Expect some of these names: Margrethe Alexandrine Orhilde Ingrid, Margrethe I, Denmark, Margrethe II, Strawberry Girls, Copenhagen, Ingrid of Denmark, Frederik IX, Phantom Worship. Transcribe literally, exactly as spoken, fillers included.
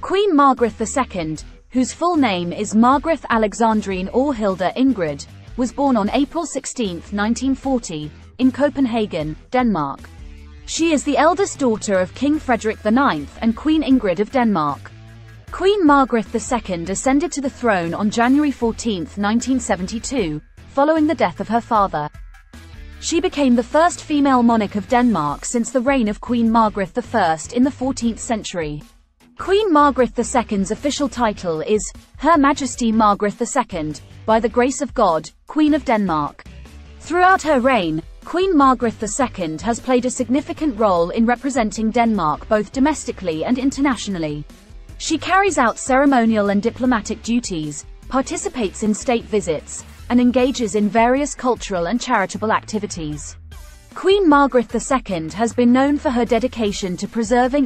Queen Margrethe the Second, whose full name is Margrethe Alexandrine Orhilde Ingrid, was born on April sixteenth, nineteen forty, in Copenhagen, Denmark. She is the eldest daughter of King Frederik the Ninth and Queen Ingrid of Denmark. Queen Margrethe the Second ascended to the throne on January fourteenth, nineteen seventy-two, following the death of her father. She became the first female monarch of Denmark since the reign of Queen Margrethe the First in the fourteenth century. Queen Margrethe the Second's official title is Her Majesty Margrethe the Second, by the grace of God, Queen of Denmark. Throughout her reign, Queen Margrethe the Second has played a significant role in representing Denmark both domestically and internationally. She carries out ceremonial and diplomatic duties, participates in state visits, and engages in various cultural and charitable activities. Queen Margrethe the Second has been known for her dedication to preserving